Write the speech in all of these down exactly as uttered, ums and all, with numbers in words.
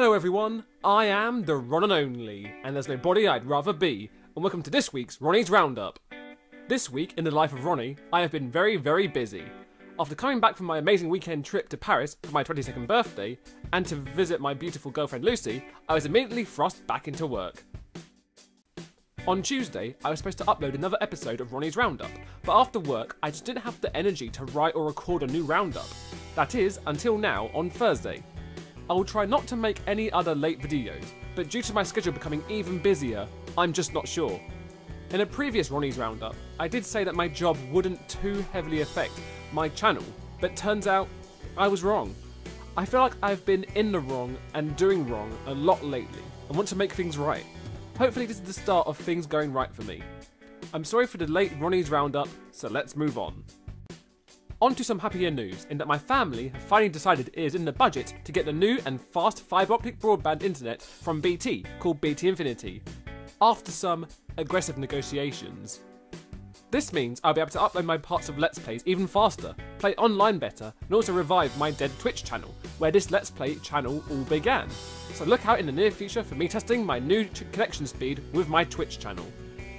Hello everyone, I am the Ron and Only, and there's nobody I'd rather be, and welcome to this week's Ronnie's Roundup. This week in the life of Ronnie, I have been very very busy. After coming back from my amazing weekend trip to Paris for my twenty-second birthday, and to visit my beautiful girlfriend Lucy, I was immediately thrust back into work. On Tuesday, I was supposed to upload another episode of Ronnie's Roundup, but after work I just didn't have the energy to write or record a new roundup. That is, until now, on Thursday. I will try not to make any other late videos, but due to my schedule becoming even busier, I'm just not sure. In a previous Ronnie's Roundup, I did say that my job wouldn't too heavily affect my channel, but turns out I was wrong. I feel like I've been in the wrong and doing wrong a lot lately, and want to make things right. Hopefully this is the start of things going right for me. I'm sorry for the late Ronnie's Roundup, so let's move on. On to some happier news, in that my family have finally decided it is in the budget to get the new and fast fibre optic broadband internet from B T, called B T Infinity, after some aggressive negotiations. This means I'll be able to upload my parts of Let's Plays even faster, play online better, and also revive my dead Twitch channel, where this Let's Play channel all began. So look out in the near future for me testing my new connection speed with my Twitch channel.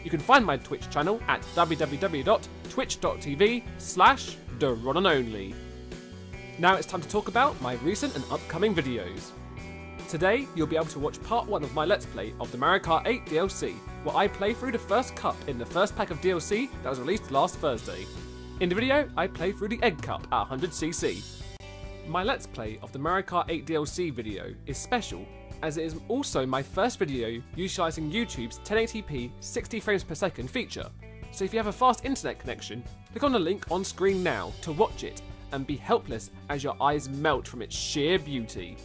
You can find my Twitch channel at w w w dot twitch dot t v slash the Ron and Only. Now it's time to talk about my recent and upcoming videos. Today you'll be able to watch part one of my Let's Play of the Mario Kart eight D L C, where I play through the first cup in the first pack of D L C that was released last Thursday. In the video, I play through the Egg Cup at one hundred c c. My Let's Play of the Mario Kart eight D L C video is special, as it is also my first video utilising YouTube's ten eighty p sixty frames per second feature, so if you have a fast internet connection, click on the link on screen now to watch it and be helpless as your eyes melt from its sheer beauty.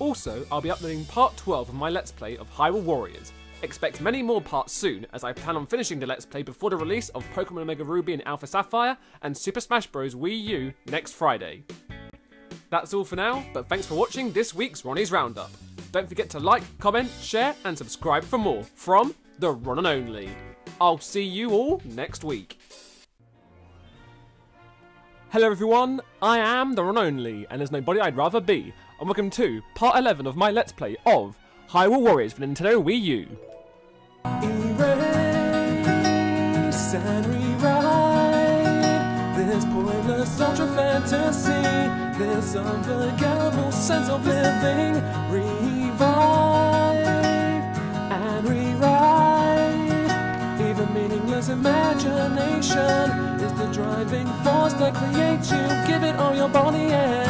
Also, I'll be uploading part twelve of my Let's Play of Hyrule Warriors. Expect many more parts soon, as I plan on finishing the Let's Play before the release of Pokemon Omega Ruby and Alpha Sapphire and Super Smash Bros Wii U next Friday. That's all for now, but thanks for watching this week's Ronnie's Roundup. Don't forget to like, comment, share, and subscribe for more from the Ron and Only. I'll see you all next week. Hello everyone, I am the Ron and Only, and there's nobody I'd rather be, and welcome to part eleven of my Let's Play of Hyrule Warriors for Nintendo Wii U. Erase and rewrite this pointless ultra fantasy, this unforgettable sense of living. Revive and rewrite, even meaningless imagination is the driving force that creates you. Give it all your body and